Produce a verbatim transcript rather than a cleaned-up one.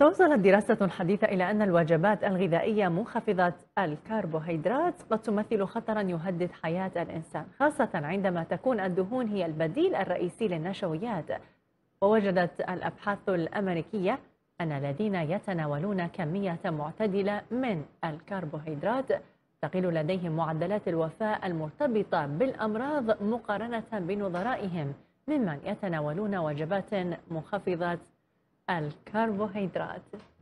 توصلت دراسة حديثة إلى أن الوجبات الغذائية منخفضة الكربوهيدرات قد تمثل خطراً يهدد حياة الإنسان، خاصة عندما تكون الدهون هي البديل الرئيسي للنشويات. ووجدت الأبحاث الأمريكية أن الذين يتناولون كمية معتدلة من الكربوهيدرات تقل لديهم معدلات الوفاة المرتبطة بالأمراض مقارنة بنظرائهم ممن يتناولون وجبات منخفضة الكربوهيدرات.